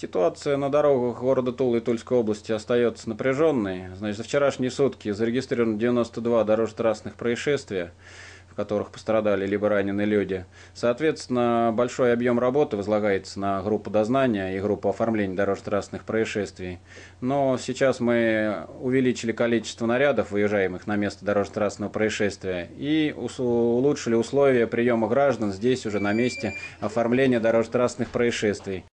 Ситуация на дорогах города Тулы и Тульской области остается напряженной. Значит, за вчерашние сутки зарегистрировано 92 дорожно-трассных происшествия, в которых пострадали либо ранены люди. Соответственно, большой объем работы возлагается на группу дознания и группу оформления дорожно-трассных происшествий. Но сейчас мы увеличили количество нарядов, выезжаемых на место дорожно-трассного происшествия, и улучшили условия приема граждан здесь уже на месте оформления дорожно-трассных происшествий.